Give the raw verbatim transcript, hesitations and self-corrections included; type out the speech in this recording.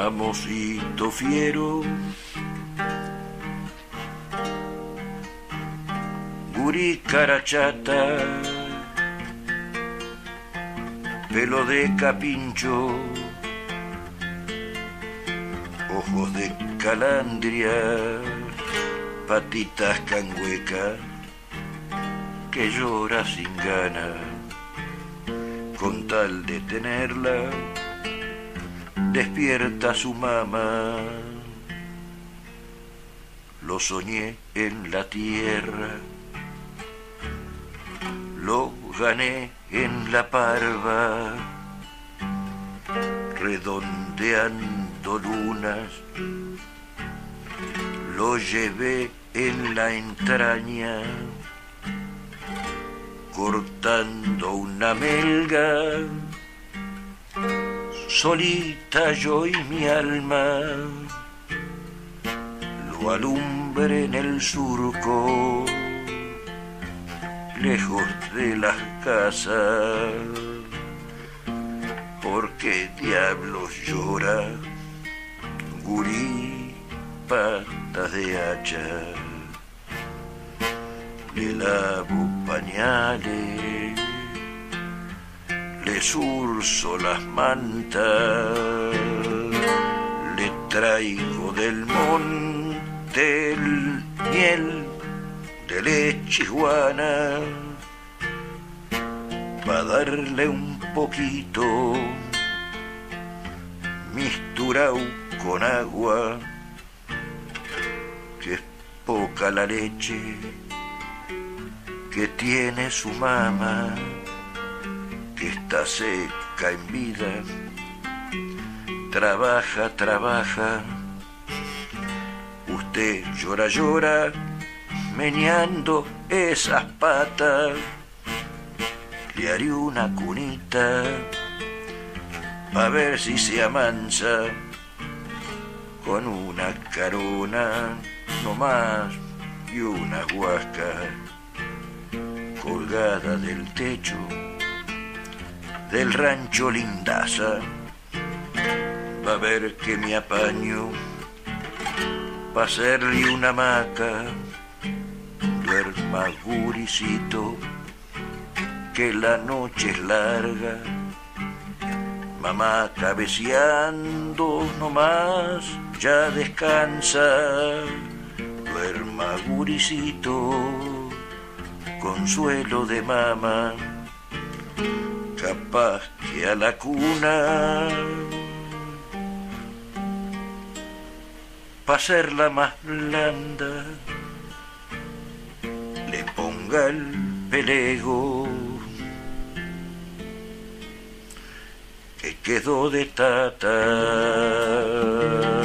Mamosito fiero, guricara chata, pelo de capincho, ojos de calandria, patitas cangueca, que llora sin gana, con tal de tenerla, despierta su mamá. Lo soñé en la tierra, lo gané en la parva, redondeando lunas, lo llevé en la entraña, cortando una melga, solita yo y mi alma, lo alumbré en el surco, lejos de las casas. ¿Por qué diablos llora, gurí, patas de hacha? Le lavo pañales, le surzo las mantas, le traigo del monte el miel de leche guana, pa' darle un poquito, misturao con agua, que es poca la leche que tiene su mamá, que está seca en vida, trabaja, trabaja, usted llora, llora, meneando esas patas, le haré una cunita, a ver si se amansa, con una carona nomás y una guasca, colgada del techo del rancho Lindaza, va a ver que me apaño, pa' hacerle una hamaca, duerma guricito, que la noche es larga, mamá cabeceando nomás ya descansa, duerma guricito, consuelo de mamá, capaz que a la cuna, pa' hacerla más blanda, le ponga el pelego que quedó de tata.